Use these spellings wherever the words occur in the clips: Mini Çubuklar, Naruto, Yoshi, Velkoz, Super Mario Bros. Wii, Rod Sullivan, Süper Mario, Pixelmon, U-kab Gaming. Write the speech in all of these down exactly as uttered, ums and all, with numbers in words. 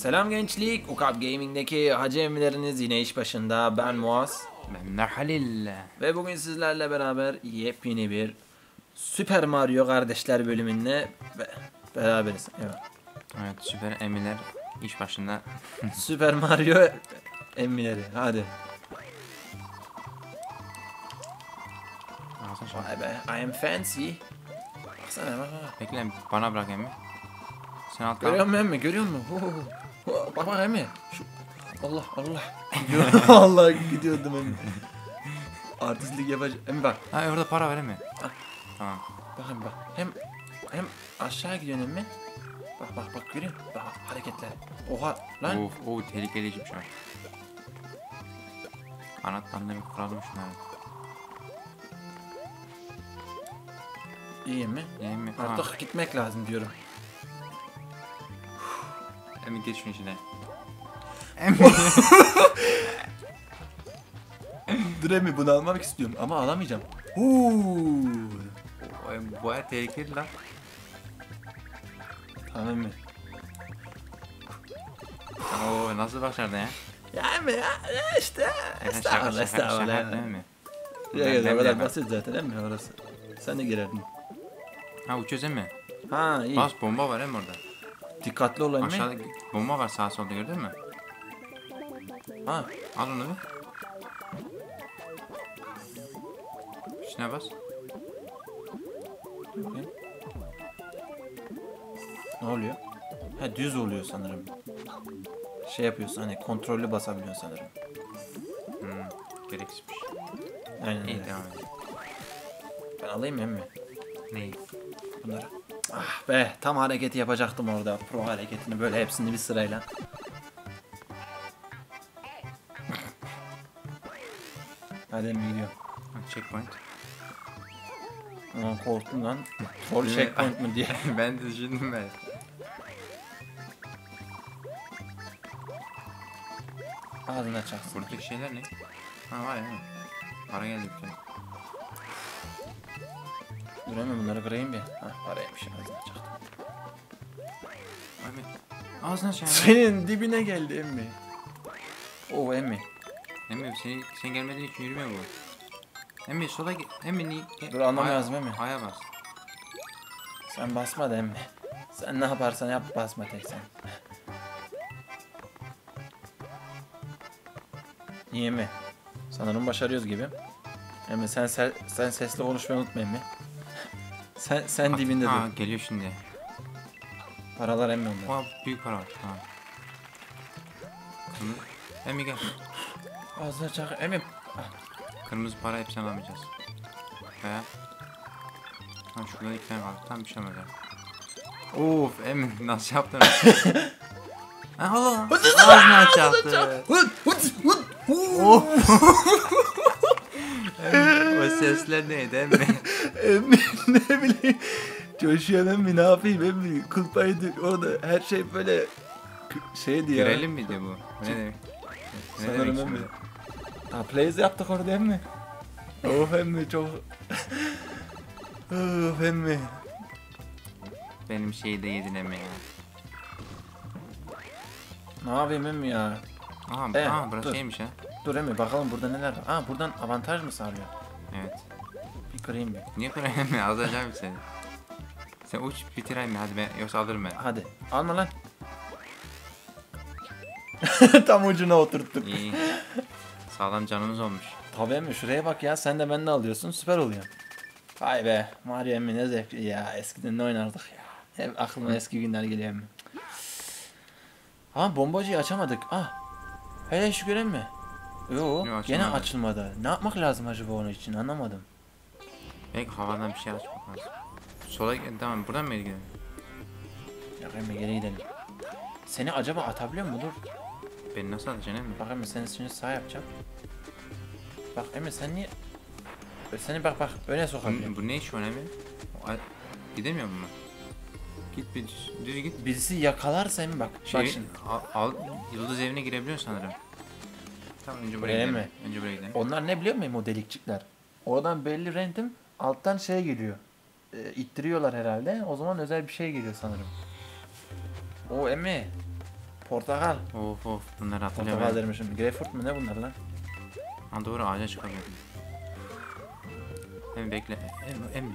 Selam gençlik, U-kab Gaming'deki hacı emmileriniz yine iş başında. Ben Muaz. Ben de Halil. Ve bugün sizlerle beraber yepyeni bir Süper Mario kardeşler bölümünde beraberiz. Evet, evet süper emmiler iş başında. Süper Mario emmileri, hadi. Vay be, I am fancy. Baksana, bak bak. Bekle, bana bırak emmi. Sen alt kal. Görüyor musun emmi, görüyor musun? Bak bak emmi. Şu... Allah Allah. Allah gidiyordum emmi. Artistlik yapacağım. Emmi bak. Ha orada para ver emmi. Bak. Tamam. Bak emmi bak. Hem, hem aşağı gidiyorsun emmi. Bak bak bak görüyor musun? Bak hareketler. Oha lan. Of of, tehlikeli işim şu an. Anahtarla bir kuralım şuna. İyi mi? İyi mi? Artık tamam. Gitmek lazım diyorum. Emin geç şunun içine. Emin. Dur Emin, bunu almak istiyorum ama alamayacağım. Huuu. Bu her tehlikeli lan. Tamam Emin. Ooo, nasıl başardın ya? Ya Emin ya, ya işte. Estağfurullah, estağfurullah. Ya ya, o kadar basit zaten Emin orası. Sen de girerdin. Ha uçuyoruz emmi. Ha iyi. Bas, bomba var emmi orada. Dikkatli ol emmi. Aşağıda bomba var sağa solda, gördün mü? Ha al onu bir. İçine bas. Ne oluyor? Ha düz oluyor sanırım. Şey yapıyorsun hani, kontrollü basamıyorsun sanırım. Hmm, gereksizmiş. Aynen. İyi, devam edelim. Ben alayım emmi. Neyi? Bunları. Ah be, tam hareketi yapacaktım orada. Pro hareketini, böyle hepsini bir sırayla. Hadi emmi, gidiyorum. Checkpoint. Aman korktum lan. Troll checkpoint mi diye. Ben de düşündüm ben. Ağzını açacaksın. Buradaki şeyler ne? Ha var ya. Para geldi bir tane. Dur hemen bunları kırayım bir. Ha paraymışım, ağzına çaktım. Abi ağzına şey. Senin dibine geldi emmi. Oo emmi. Emmi sen, sen gelmediğin için yürüme bu. Emmi sola git. Emmi niye? Dur anlamıyoruz emmi. Aya bas. Sen basma da emmi. Sen ne yaparsan yap, basma tek sen. İyi emmi. Sanırım başarıyoruz gibi. Emmi sen sen, sen sesle konuşmayı unutma emmi. Sen, sen dibinde dur. Ha geliyor şimdi. Paralar emmi onda. Oha büyük para var. Ha. Kırmızı. Emmi gel. Ağzına çak emmi. Kırmızı para hepsini alamayacağız. Ve. Ha şurada iki tane kaldı. Tam bir şey olacak. Of emmi nasıl yaptın? Ha Allah. Ağzını aç yaptı. O sesler neydi emmi? Emmi ne bileyim. Coşuyor emmi, ne yapayım emmi. Kulpaydı orada, her şey böyle şeydi ya. Girelim mi diye bu? Ne demek? Sanırım emmi. Ha plays yaptık orada emmi. Of emmi çok. Of emmi. Benim şeyi de yedin emmi ya. Ne yapayım emmi ya? Aha, e, aha burası dur. Şeymiş ha. Dur emmi bakalım burada neler var. Aa buradan avantaj mı sağlıyor? Evet. Bir kırayım ben. Niye kırayım ben? Azalacağım seni. Sen uç bitireyim hadi ben, yoksa alırım ben. Hadi. Alma lan. Tam ucuna oturttuk. İyi. Sağlam canımız olmuş. Tabii emmi, şuraya bak ya, sen de benimle alıyorsun, süper oluyor. Vay be Mario emmi, ne zevkli ya, eskiden ne oynardık ya. Hep aklıma eski günler geliyor emmi. Ha bombacıyı açamadık. Ah. Hele şükür emmi. Yoo yo, gene açılmadı. Ne yapmak lazım acaba onun için, anlamadım. Belki havadan bir şey açmak lazım. Sola gidelim, tamam buradan mı gidelim? Yok emmi geri gidelim. Seni acaba atabiliyor mu? Dur. Beni nasıl atacaksın emmi? Bak emmi seni şimdi sağa yapacağım. Bak emmi sen niye... Seni bak bak öne sokabiliyorum. Bu, bu ne iş var emmi? Gidemiyor mu? Git bir düz, düz git. Birisi yakalarsa emmi bak. Şey, bak şimdi. Al, al, yıldız evine girebiliyor sanırım. Tamam önce buraya gidelim. Önce buraya gidelim. Onlar ne biliyor muyum o delikçikler? Oradan belli rentim alttan şey geliyor. E, ittiriyorlar herhalde. O zaman özel bir şey geliyor sanırım. O emmi. Portakal. Of of, bunları hatırlıyor. Portakal dermişim. Greyfurt mu ne bunlar lan? Ha doğru, ağaca çıkamıyorum. Hem bekle. Hem mi?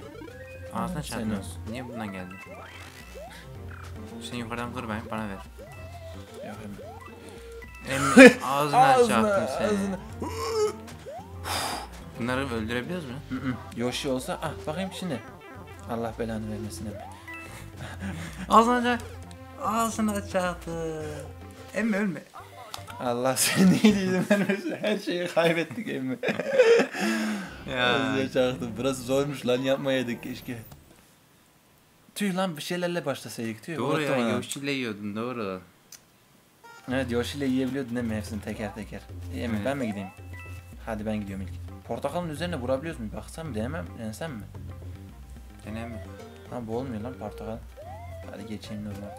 Ağzına çarpıyorsun. Niye bundan geldin? Sen yukarıdan kır, ben bana ver. Yok Emmi. Emmi ağzına çarptım seni. Ağzına. Bunları öldürebiliyoruz mu? Yoshi olsa ah bakayım şimdi. Allah belanı vermesin Emmi. Ağzına çarptım. Ağzına çarptım. Emmi ölme. Allah seni iyiliğini vermesin. Her şeyi kaybettik Emmi. Ağzına çarptım. Burası zormuş lan, yapmayaydık keşke. Tüy lan, bir şeylerle başlasaydık tüy. Doğru ya, Yoshi ile yiyordun doğru. Evet, Yoshi ile yiyebiliyordun değil mi hepsini teker teker? İyi mi, ben mi gideyim? Hadi ben gidiyorum ilk. Portakalın üzerine vurabiliyoruz mu? Baksam mı, denemem, denesem mi? Denem mi? Ha bu olmuyor lan portakal. Hadi geçeyim normal.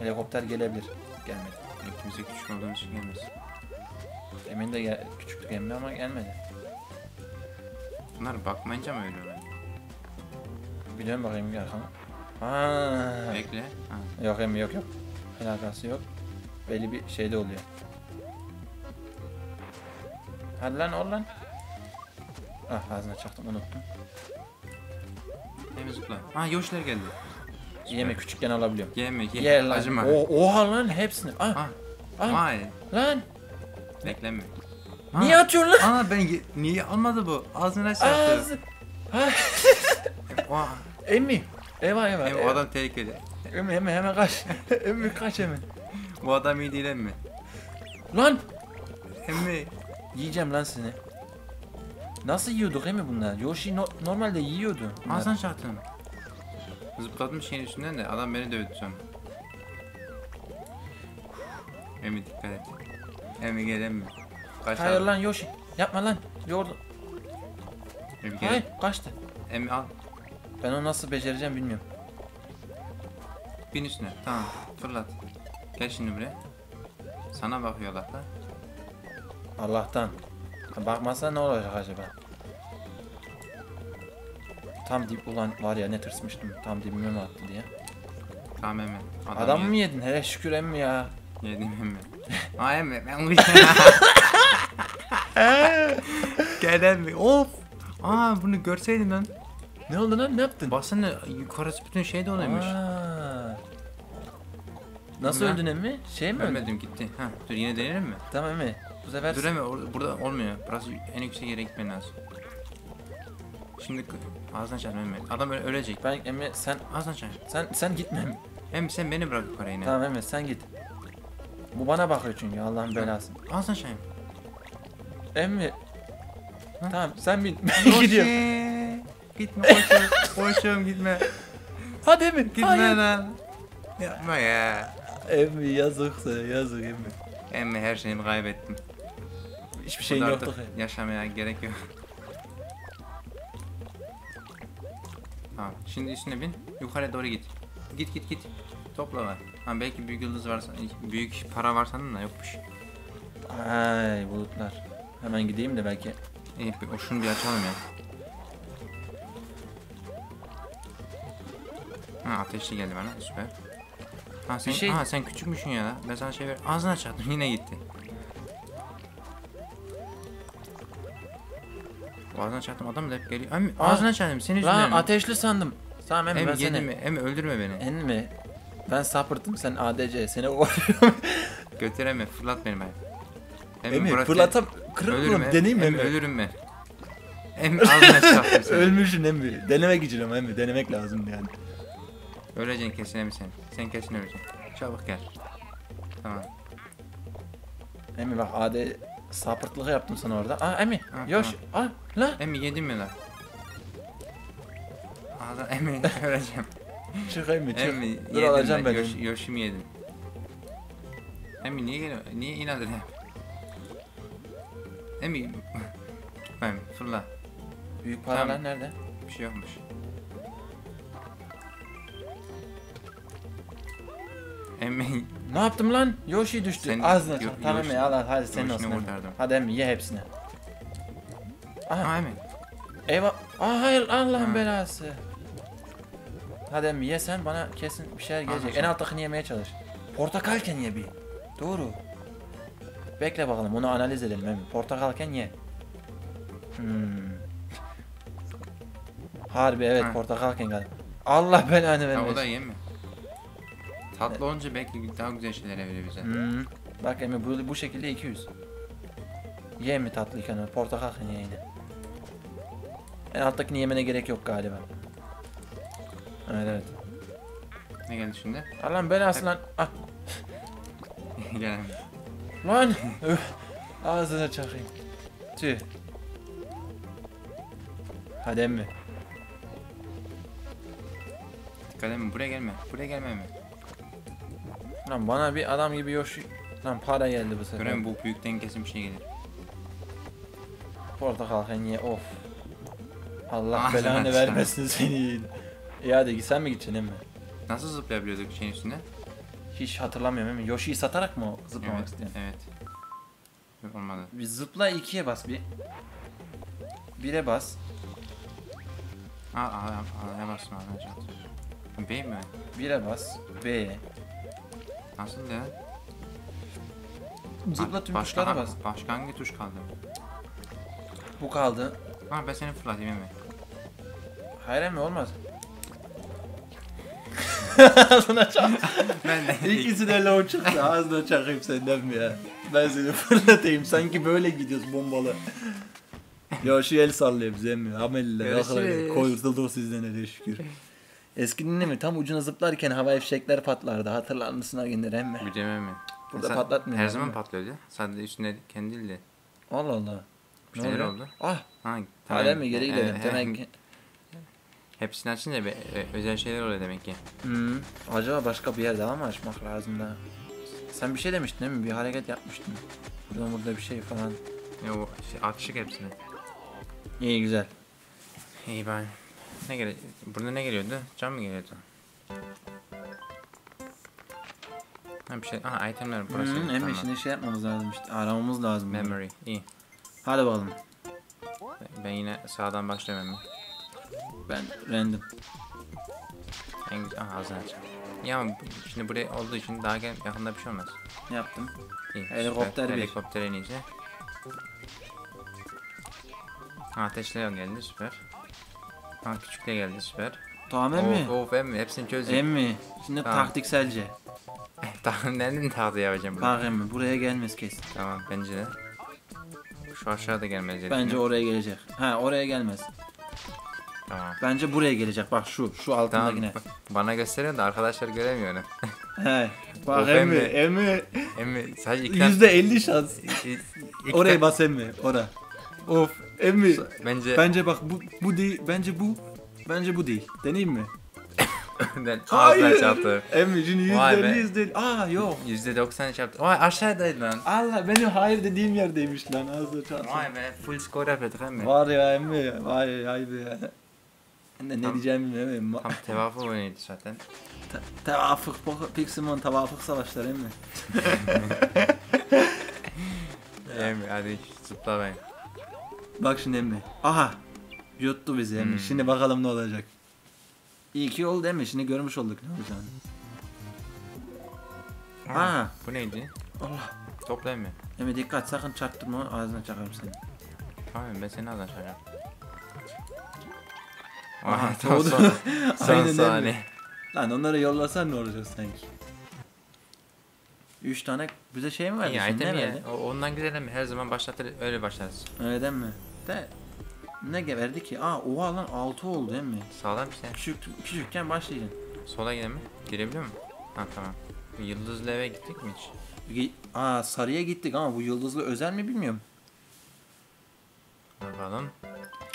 Helikopter gelebilir. Gelmedi. İkimiz de küçük olduğumuz için gelmez. Emin de gel küçüktü gelmiyor ama gelmedi. Bunlar bakmayınca mı ölüyorlar? Bir dön bakayım arkana. Haa. Bekle. Ha. Yok Emmi yok yok. Alakası yok. Belli bir şeyde oluyor. Hadi lan ol lan. Ah ağzına çaktım, unuttum. Emmi zıpla. Haa Yoshi'ler geldi. Yeme, küçükken alabiliyorum. Yeme ye. Yer lan. Acıma. O, oha lan hepsini. Ah. Ah. Ah. Lan. Bekleme. Ha. Niye atıyorsun lan? Aa ben niye almadı bu? Ağzına çaktı. Ağzı. Haa. Oha. Emmi. Eyvah eyvah. Emmi, o adam tehlikeli. Emmi hemen hemen kaç. Emmi kaç hemen. Bu adam iyi değil Emmi. Lan. Emmi. Yiyeceğim lan seni. Nasıl yiyorduk Emmi bunlar? Yoshi no normalde yiyordu. Ağzına çarptım. Zıplatmış şeyin üstünden de adam beni dövdü sonra. Emmi dikkat et. Emmi gel Emmi. Kaç. Hayır abi. Lan Yoshi. Yapma lan. Yordu. Emmi gel. Hayır kaçtı. Emmi al. Ben onu nasıl becereceğim bilmiyorum. Bin üstüne. Tamam. Fırlat. Gel şimdi buraya. Sana bakıyor Allah'tan. Allah'tan. Bakmasa ne olacak acaba? Tam dip ulan var ya, ne tırsmıştım. Tam dibime mi attı diye. Tamam Emmi. Adam, Adam mı yedin? Hele şükür Emmi ya. Yedim Emmi. Aa Emmi ben bu işe. Gel Emmi. Of. Aa bunu görseydin lan. Ne oldu lan, ne yaptın? Baksana yukarısı bütün şey de onaymış. Nasıl öldün Emmi? Şey mi? Ölmedim gitti. Ha, dur yine deneyelim mi? Tamam Emmi. Bu sefer... Dur Emmi burada olmuyor. Burası en yüksek yere gitmen lazım. Şimdi ağzına çarpma Emmi. Adam ölecek. Ben Emmi sen... Ağzına çarpma. Sen, sen gitme Emmi. Emmi sen beni bırak yukarı yine. Tamam Emmi sen git. Bu bana bakıyor çünkü Allah'ın belası. Ağzına çarpma. Emmi. Tamam sen bin. Ben gidiyorum. Gitme koşum, koşum gitme. Hadi Emmi, gitme hayır. Lan. Yapma ya. Emmi yazık sana, yazık Emmi. Emmi her şeyimi kaybettim. Hiçbir şeyin yoktu. Yaşamaya gerek yok. Tamam, şimdi üstüne bin, yukarıya doğru git. Git git git, topla var. Ha, belki büyük yıldız varsa, büyük para var sandın da yokmuş. Ay bulutlar. Hemen gideyim de belki. İyi, o şunu bir açalım ya. Ha ateşli geldi bana, süper. Ha sen, şey... ha, sen küçükmüşsün ya da. Ben sana şey ver. Ağzına çarptım yine gitti. Ağzına çarptım adam da hep geliyor. Emmi ağzına çarptım seni üstüne. Lan ateşli sandım. Tamam Emmi ben seni. Emmi Emmi öldürme beni. Emmi ben sapırttım sen A D C seni koruyorum. Götür Emmi, fırlat beni ben. Emmi fırlatam kırılırım deneyim mi Emmi? Ölürüm ben. Emmi ağzına çarptım seni. Ölmüşsün Emmi. Denemek için ama Emmi denemek lazım yani. Öleceksin kesin Emmi sen. Sen kesin öleceksin. Çabuk gel. Tamam. Emmi bak A D sapırtlığı yaptım sana orada. Aa Emmi. Yoshi. Aa la. Emmi yedin mi lan? Ağzına Emmi öleceğim. Çık Emmi çık. Emmi dur alacağım ben. Yoshi, Yoshi mi yedin? Emmi niye geliyor? Niye inadın ya? Emmi. Emmi fırla. Büyük paralar tamam. Nerede? Bir şey yokmuş. Emmi. Ne yaptım lan? Yoshi düştü. Ağzına çarptım. Tamam Emmi al al hadi senin olsun. Hadi Emmi ye hepsini. Aha Emmi. Eyvah. Aa hayır Allah'ın belası. Hadi Emmi ye sen, bana kesin bir şeyler gelecek. En alttakini yemeye çalış. Portakalken ye bir. Doğru. Bekle bakalım, onu analiz edelim hemen. Portakalken ye. Hmm. Harbi evet, ha. Portakalken galiba. Allah belanı vermesin. Ha, o da iyi mi? Tatlı evet. Olunca belki daha güzel şeylere veriyor bize. Hmm. Bak Emi bu, bu şekilde iki yüz. Ye mi tatlıyken o? Portakalken ye yine. En alttakini yemene gerek yok galiba. Evet evet. Ne geldi şimdi? Allah'ım belası lan. Ah. Gelemiyor. Lan! Ağzına çakayım. Tüh. Hadi emmi. Dikkat emmi, buraya gelme. Buraya gelme emmi. Lan bana bir adam gibi Yoshi... Lan para geldi bu sefer. Görün bu büyükten kesin bir şey gelir. Portakal ye of. Allah ah, belanı vermesin seni. İyi hadi sen mi gideceksin emmi? Nasıl zıplayabiliyorduk şeyin üstüne? Hiç hatırlamıyorum emmi. Yoshi'yi satarak mı zıplamak evet, istiyorsun? Evet. Olmadı. Bir zıpla ikiye bas bir. bire bas. Aa aa aa basma abi. B mi? bire bas. B. Nasıl da? Zıpla tüm başka, tuşlara bas. Başka hangi tuş kaldı? Bu kaldı. Ha ben seni fırlatayım emmi. Hayır emmi olmaz. Ağzına çak. İkisi de low çıktı. Ağzına çakayım senden mi ya? Ben seni fırlatayım. Sanki böyle gidiyoruz bombalı. Ya şu el sallıyor bize emmi. Ameliler. Koyurtuldu sizden ele şükür. Eskiden mi? Tam ucuna zıplarken hava fişekler patlardı. Hatırlar mısın Agindir emmi? Güceme mi? Burada mesela patlatmıyor. Her zaman mi patlıyor ya. Sadece üstüne kendi de. Allah Allah. Bir şeyler oldu. Ah. Hangi? Hala mi? Geri gidelim. Demek ki. Hepsini açınca be, özel şeyler oluyor demek ki. Hmm. Acaba başka bir yer daha mı açmak lazım da? Sen bir şey demiştin değil mi? Bir hareket yapmıştın. Burada burada bir şey falan. Yo, şey, açtık hepsini. İyi güzel. İyi ben. Ne gele? Burada ne geliyordu? Cam mı geliyordu? Ha bir şey. Aha itemler burası. Hmm, hem işine şey yapmamız lazım işte. Aramamız lazım. Memory. Bunu. İyi. Hadi bakalım. Ben yine sağdan başlayayım. Ben random. En güzel ağzını açacağım. Ya şimdi buraya olduğu için daha gel yakında bir şey olmaz. Yaptım. İyi, helikopter süper. bir. Helikopter inince. Ateşler geldi süper. Ha küçükle geldi süper. Tamam emmi. Of emmi hepsini çözdük. Emmi şimdi tamam. Taktikselce. Tamam nereden taktiği yapacağım bunu? Bak emmi buraya gelmez kesin. Tamam bence de. Şu aşağıda gelmez. Bence oraya gelecek. Ha oraya gelmez. Tamam. Bence buraya gelecek bak şu şu altındakine. Tamam, bana gösteriyor da arkadaşlar göremiyor onu. He. Bak emmi emmi emmi sadece yüzde elli şans. Oraya bas emmi oraya. Of emmi bence bence bak bu bu değil bence bu bence bu değil. Deneyeyim mi? Ben ağzına çarptı. Emmi şimdi yüzde elli yüzde elli. Aa yok. yüzde doksan çarptı. Vay aşağıdaydı lan. Allah benim hayır dediğim yerdeymiş lan ağzına çarptı. Vay be full score yapıyorduk emmi. Var ya emmi vay haydi ya. Ne tam, diyeceğimi bilmiyorum. Tam tevafuk oynaydı zaten. Ta tevafuk, Pixelmon tevafuk savaşları değil mi? Emmi hadi zıpla ben. Bak şimdi emmi. Aha! Yuttu bizi emmi. Hmm. Şimdi bakalım ne olacak. İyi ki oldu emmi. Şimdi görmüş olduk ne olacağını. Ha, ha. Bu neydi? Allah! Topla emmi. Emmi dikkat sakın çarptırma ağzına çakarım seni. Tamam ben seni ağzına çakarım. Aha tam son, son saniye. Lan onları yollasan ne olacak sanki? Üç tane bize şey mi verdi? Ya item ya. O, ondan güzel mi? Her zaman başlatır öyle başlarız. Öyle mi? De ne geberdi ki? Aa oha lan altı oldu değil mi? Sağlam bir şey. Küçük, küçükken başlayacaksın. Sola gidelim mi? Girebiliyor mu? Ha tamam. Yıldızlı eve gittik mi hiç? Aa sarıya gittik ama bu yıldızlı özel mi bilmiyorum. Bakalım.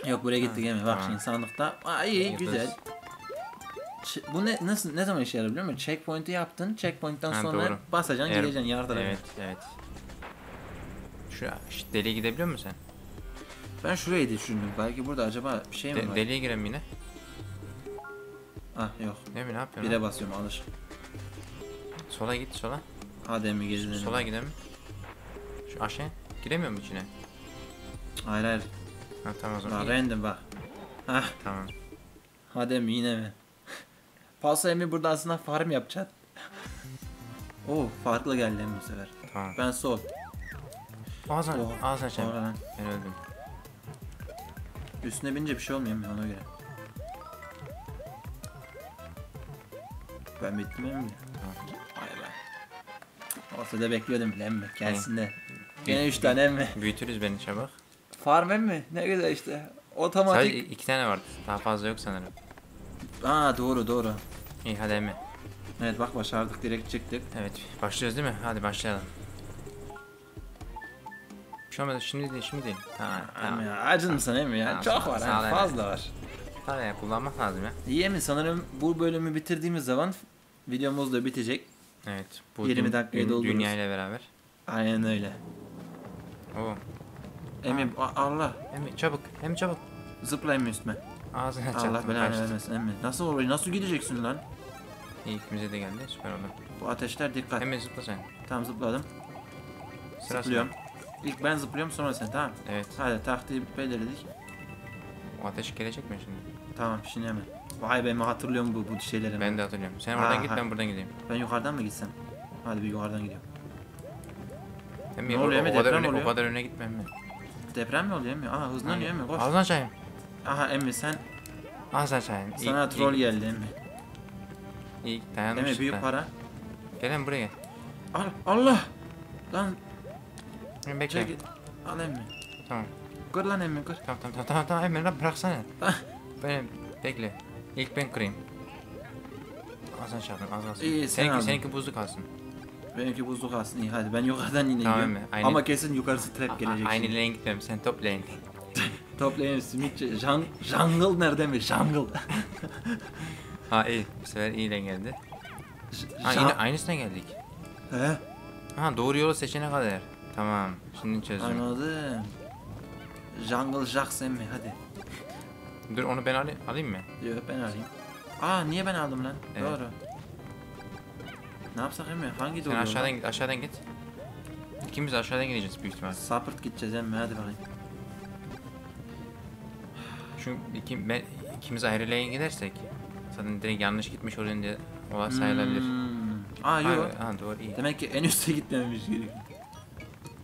Yok buraya gittik emmi bak şimdi sandıkta. Aa iyi Yıldız. Güzel. Ç bu ne nasıl ne zaman işe yarar biliyor musun? Checkpoint'i yaptın. Checkpoint'ten ha, sonra doğru. Basacaksın, Eğer... gireceksin yardıra. Evet, evet. Şu işte deliye gidebiliyor musun sen? Ben şurayı düşündüm. Belki burada acaba bir şey mi De var? Deliye girem yine. Ah yok. Ne mi ne yapıyorsun? Bire basıyorum alır. Sola git sola. Hadi emmi gezelim. Sola gidelim. Şu aşağı giremiyor mu içine? Hayır hayır. Ha tamam o zaman. Random bak. Hah. Tamam. Hadi mi yine mi? Pasa emmi burada aslında farm yapacaksın. Oo, farklı geldim bu sefer. Tamam. Ben sol. Ağzına, oh, ağzına çek. Ben öldüm. Üstüne binince bir şey olmuyor mu ona göre? Ben bittim mi? Tamam. Vay be. Olsa da bekliyordum bile emmi. Gelsin de. Yine üç tane emmi. Büyütürüz beni çabuk. Farm emmi? Ne güzel işte. Otomatik. Sadece iki tane vardı. Daha fazla yok sanırım. Aa doğru doğru. İyi hadi emmi. Evet bak başardık, direkt çıktık. Evet başlıyoruz değil mi? Hadi başlayalım. Şu an şimdi değil, şimdi değil. Ha, tamam. Ya, acın mı sana emmi ya? Tamam, çok var yani, fazla evet. Var. Tabii ya, kullanmak lazım ya. İyi emmi, sanırım bu bölümü bitirdiğimiz zaman videomuz da bitecek. Evet. Bu yirmi dakikayı doldururuz. Dünya ile beraber. Aynen öyle. Oo. Emmi Allah. Emmi çabuk, emmi çabuk. Zıplayayım üstüme. Ağzına çarptım. Allah belanı vermesin emmi. Nasıl oluyor? Nasıl gideceksin lan? İyi, ikimize de geldi. Süper oldu. Bu ateşler dikkat. Emmi zıpla sen. Tamam zıpladım. Sıra zıplıyorum. İlk ben zıplıyorum sonra sen, tamam. Evet. Hadi taktiği belirledik. O ateş gelecek mi şimdi? Tamam şimdi hemen. Vay be mi, hatırlıyorum bu, bu şeyleri. Ben de hatırlıyorum. Sen oradan git, ben buradan gideyim. Ben yukarıdan mı gitsem? Hadi bir yukarıdan gidiyorum. Hem ne oluyor, o, o, kadar öne, oluyor. O kadar öne gitmem mi? Deprem mi oluyor mi? Aha hızlanıyor mi? Koş. Ağzına çayım. Aha Emmi sen. Ağzına çayım. Sana troll geldi Emmi. İyi dayanmışsın. Emmi büyük para. Gel Emmi buraya gel. Al, Allah! Lan. Emmi bekle. Al Emmi. Tamam. Kır lan Emmi kır. Tamam tamam tamam tamam Emmi lan bıraksana. Benim bekle. İlk ben kırayım. Ağzına çarptım, ağzına çarptım. İyi sen seninki, seninki buzlu kalsın. Benimki buzlu kalsın, iyi hadi ben yukarıdan yine tamam gidiyorum. Aynı... Ama kesin yukarısı trap gelecek. Aynı lane gitmem, sen top lane. Top lane üstü. Jang... Jungle nerede mi? Jungle. Ha iyi, bu sefer iyi lane geldi. J ha, yine aynısına geldik. He? Ha doğru yolu seçene kadar. Tamam, şimdi çözdüm. Anladım. Jungle Jackson mi? Hadi. Dur onu ben alayım, alayım mı? Yok ben alayım. Aa niye ben aldım lan? Evet. Doğru. Ne yapsak Emmi? Hangi doğru? Aşağıdan git, aşağıdan git. İkimiz aşağıdan gideceğiz büyük ihtimal. Sapırt gideceğiz Emmi, hadi bakayım. Çünkü iki, ben, ikimiz ayrı lane gidersek zaten direkt yanlış gitmiş oluyor diye olay sayılabilir. Hmm. Aa yok. Ha doğru iyi. Demek ki en üste gitmemiş gerekiyor.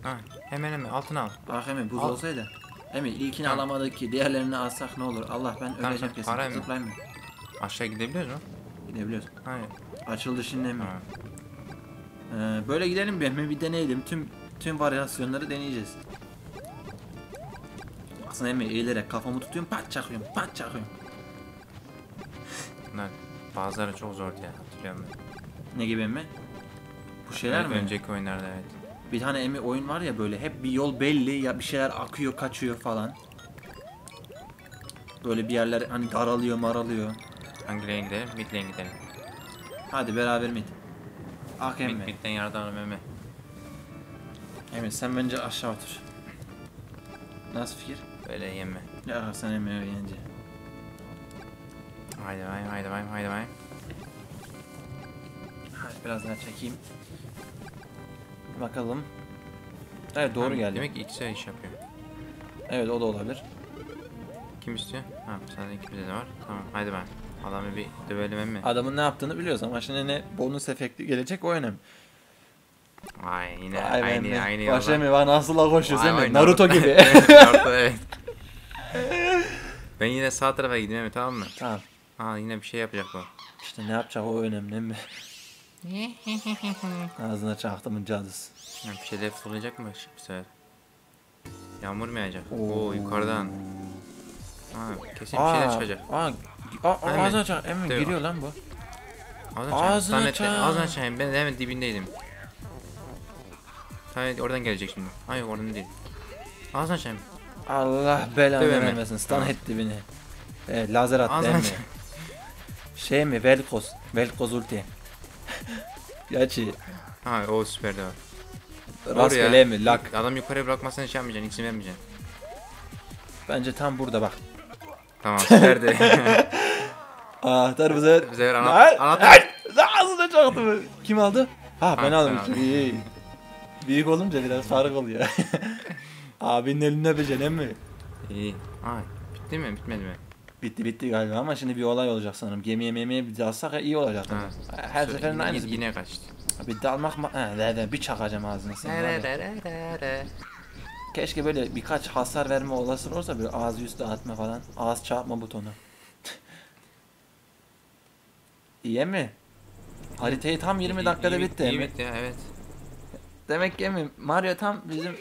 Ha hemen Emmi altına al. Bak Emmi buz al. Olsaydı. Emmi ilkini tamam. Alamadık ki diğerlerini alsak ne olur? Allah ben tamam, öleceğim kesin. Zıplayayım mı? Aşağı gidebiliyoruz mu? Gidebiliyoruz. Hayır. Açıldı şimdi Emmi. Ee, böyle gidelim Emmi, bir deneyelim. Tüm tüm varyasyonları deneyeceğiz. Aslında Emmi eğilerek kafamı tutuyorum, pat çakıyorum, pat çakıyorum. Bunlar bazıları çok zordu ya, hatırlıyorum ben. Ne gibi Emmi? Bu şeyler evet, mi? Önceki oyunlarda evet. Bir tane Emmi oyun var ya böyle hep bir yol belli ya, bir şeyler akıyor, kaçıyor falan. Böyle bir yerler hani daralıyor, maralıyor. Hangi lane gidelim? Mid lane gidelim. Hadi beraber mid. Ah Emmi. Mid midden yardım alalım Emmi. Emmi sen bence aşağı otur. Nasıl fikir? Böyle yeme. Ya sen Emmi öyle yiyince. Haydi vay haydi vay haydi vay. Hadi biraz daha çekeyim. Bakalım. Evet doğru ha, geldi. Demek ki ikisi iş yapıyor. Evet o da olabilir. Kim istiyor? Ha sende ikimizde de var. Tamam haydi vay. Adamı bir dövelim Emmi. Adamın ne yaptığını biliyoruz ama şimdi ne bonus efekti gelecek o önemli. Ay yine aynı aynı, aynı yolda. Baş Emmi bak nasıl koşuyoruz Emmi. Naruto gibi. Naruto evet. Ben yine sağ tarafa gideyim Emmi tamam mı? Tamam. Aa yine bir şey yapacak bu. İşte ne yapacak o önemli Emmi. Ağzına çaktımın cadısı. Yani bir şeyler fırlayacak mı bu sefer? Yağmur mu yağacak? Oo, Oo yukarıdan. Aa kesin aa, bir şeyler çıkacak. Aa. Aa, ağzına çay, Emmi giriyor lan bu. Ağzına çay, ağzına çay. Ben hemen dibindeydim. Tamam, oradan gelecek şimdi. Hayır, oradan değil. Ağzına çay. Allah belanı vermesin. Stun etti beni. Evet, lazer attı Emmi. Şey mi? Velkoz. Velkoz ulti. Gerçi. Ha, o süper de var. Rastgele Emmi, lak. Adam yukarıya bırakmasını şey yapmayacaksın, izin vermeyeceksin. Bence tam burada bak. Tamam, süper de. Anahtar bu sefer. Bu sefer anahtar. Ağzına çaktım. Kim aldı? Ha ben aldım. Büyük olunca biraz fark oluyor. Abinin elini öpeceksin Emmi. İyi. Ay, bitti mi? Bitmedi mi? Bitti bitti galiba ama şimdi bir olay olacak sanırım. Gemi yemeğe bizi alsak iyi olacak. Her seferinde aynısı. Yine kaçtı. Bir dalmak mı? He, bir çakacağım ağzına seni. Keşke böyle birkaç hasar verme olasılığı olsa, böyle ağız yüz dağıtma falan, ağız çarpma butonu. İyi mi? Haritayı tam yirmi dakikada iyi, bitti. İyi bitti ya, evet. Demek ki mi? Mario tam bizim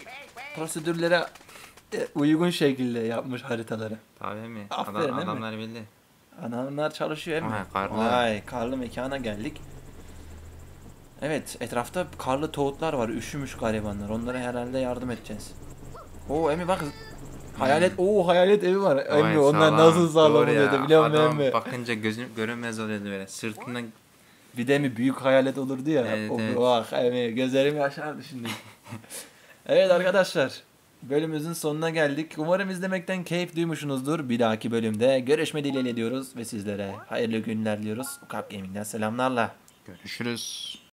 prosedürlere uygun şekilde yapmış haritaları. Tabii mi? Aferin, Adam, adamlar mi? Bildi. Adamlar çalışıyor emmi. Vay, karlı mekana geldik. Evet, etrafta karlı tohutlar var, üşümüş garibanlar. Onlara herhalde yardım edeceğiz. Oo emmi bak, hayalet, o hayalet evi var. Oy, emmi onlar sağlam. Nasıl sağlam oluyordu biliyor musun emmi? Bakınca gözün görünmez oluyordu böyle, sırtından. Bir de mi büyük hayalet olurdu ya. Evet, o, evet. Vah emmi, gözlerim yaşardı şimdi. Evet arkadaşlar, bölümümüzün sonuna geldik. Umarım izlemekten keyif duymuşsunuzdur. Bir dahaki bölümde görüşme dileğiyle diyoruz ve sizlere hayırlı günler diyoruz. U-kab Gaming'den selamlarla. Görüşürüz.